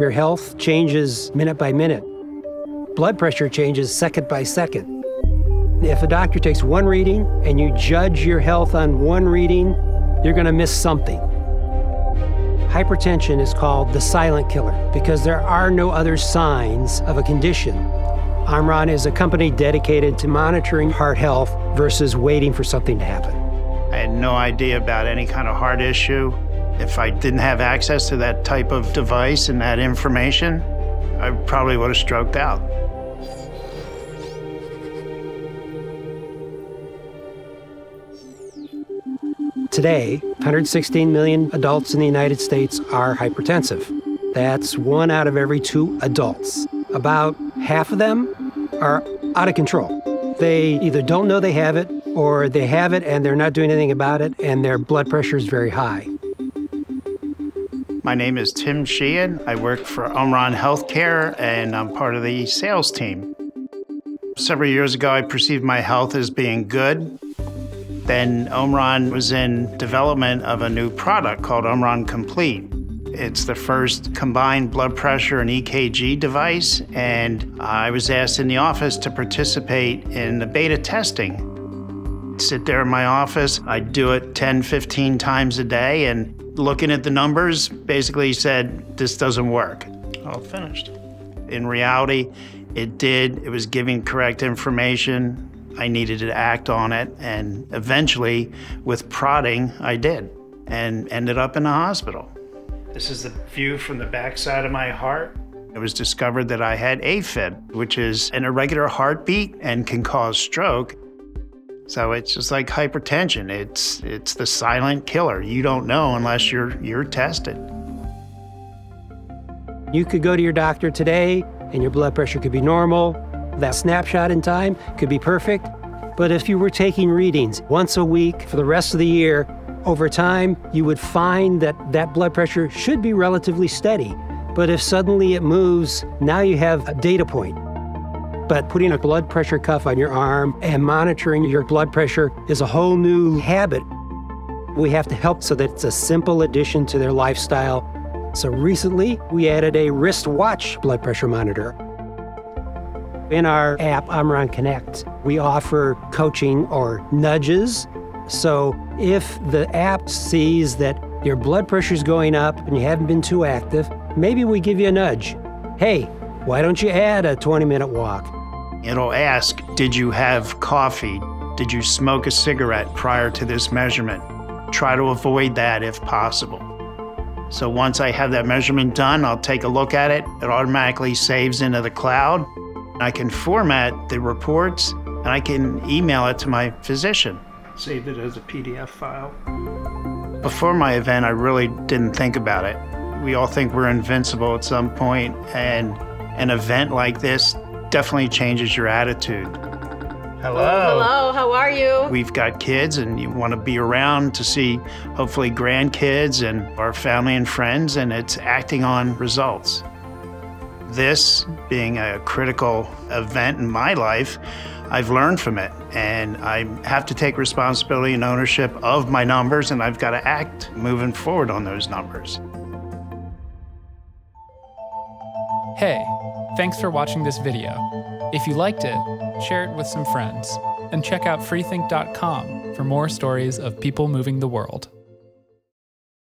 Your health changes minute by minute. Blood pressure changes second by second. If a doctor takes one reading and you judge your health on one reading, you're going to miss something. Hypertension is called the silent killer because there are no other signs of a condition. Omron is a company dedicated to monitoring heart health versus waiting for something to happen. I had no idea about any kind of heart issue. If I didn't have access to that type of device and that information, I probably would have stroked out. Today, 116 million adults in the United States are hypertensive. That's 1 out of every 2 adults. About half of them are out of control. They either don't know they have it, or they have it and they're not doing anything about it, and their blood pressure is very high. My name is Tim Sheehan. I work for Omron Healthcare, and I'm part of the sales team. Several years ago, I perceived my health as being good. Then Omron was in development of a new product called Omron Complete. It's the first combined blood pressure and EKG device, and I was asked in the office to participate in the beta testing. I'd sit there in my office, I'd do it 10, 15 times a day, and looking at the numbers, basically said, this doesn't work. All finished. In reality, it did. It was giving correct information. I needed to act on it. And eventually, with prodding, I did and ended up in the hospital. This is the view from the backside of my heart. It was discovered that I had AFib, which is an irregular heartbeat and can cause stroke. So it's just like hypertension. It's the silent killer. You don't know unless you're tested. You could go to your doctor today and your blood pressure could be normal. That snapshot in time could be perfect. But if you were taking readings once a week for the rest of the year, over time, you would find that blood pressure should be relatively steady. But if suddenly it moves, now you have a data point. But putting a blood pressure cuff on your arm and monitoring your blood pressure is a whole new habit. We have to help so that it's a simple addition to their lifestyle. So recently, we added a wristwatch blood pressure monitor. In our app, Omron Connect, we offer coaching or nudges. So if the app sees that your blood pressure is going up and you haven't been too active, maybe we give you a nudge. Hey, why don't you add a 20-minute walk? It'll ask, did you have coffee? Did you smoke a cigarette prior to this measurement? Try to avoid that if possible. So once I have that measurement done, I'll take a look at it. It automatically saves into the cloud. I can format the reports and I can email it to my physician. Saved it as a PDF file. Before my event, I really didn't think about it. We all think we're invincible at some point, and an event like this definitely changes your attitude. Hello. Hello, how are you? We've got kids and you want to be around to see hopefully grandkids and our family and friends, and it's acting on results. This being a critical event in my life, I've learned from it, and I have to take responsibility and ownership of my numbers, and I've got to act moving forward on those numbers. Hey. Thanks for watching this video. If you liked it, share it with some friends. And check out freethink.com for more stories of people moving the world.